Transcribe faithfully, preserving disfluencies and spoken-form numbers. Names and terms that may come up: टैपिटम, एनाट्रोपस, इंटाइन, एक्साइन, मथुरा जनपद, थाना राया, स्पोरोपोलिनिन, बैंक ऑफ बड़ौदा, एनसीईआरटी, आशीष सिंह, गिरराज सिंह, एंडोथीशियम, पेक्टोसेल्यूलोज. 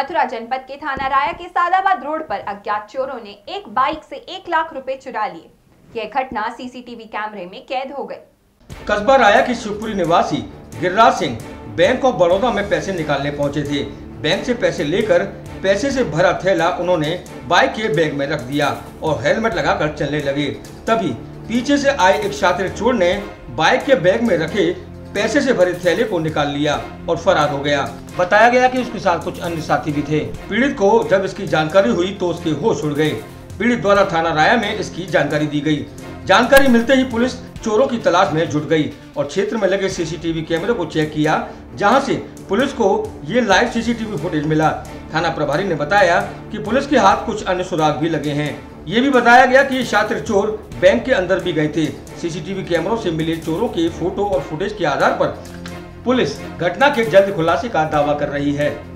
मथुरा जनपद के थाना राया के सादाबाद रोड पर अज्ञात चोरों ने एक बाइक से एक लाख रुपए चुरा लिए। यह घटना सीसीटीवी कैमरे में कैद हो गई। कस्बा राया के शिवपुरी निवासी गिरराज सिंह बैंक ऑफ बड़ौदा में पैसे निकालने पहुंचे थे। बैंक से पैसे लेकर पैसे से भरा थैला उन्होंने बाइक के बैग में रख दिया और हेलमेट लगाकर चलने लगे। तभी पीछे से आए एक शातिर चोर ने बाइक के बैग में रखे पैसे से भरे थैले को निकाल लिया और फरार हो गया। बताया गया कि उसके साथ कुछ अन्य साथी भी थे। पीड़ित को जब इसकी जानकारी हुई तो उसके होश उड़ गए। पीड़ित द्वारा थाना राया में इसकी जानकारी दी गई। जानकारी मिलते ही पुलिस चोरों की तलाश में जुट गई और क्षेत्र में लगे सीसीटीवी कैमरे को चेक किया, जहां से पुलिस को ये लाइव सीसीटीवी फुटेज मिला। थाना प्रभारी ने बताया कि पुलिस के हाथ कुछ अन्य सुराग भी लगे हैं। ये भी बताया गया कि शातिर चोर बैंक के अंदर भी गए थे। सीसीटीवी कैमरों से मिले चोरों के फोटो और फुटेज के आधार पर पुलिस घटना के जल्द खुलासे का दावा कर रही है।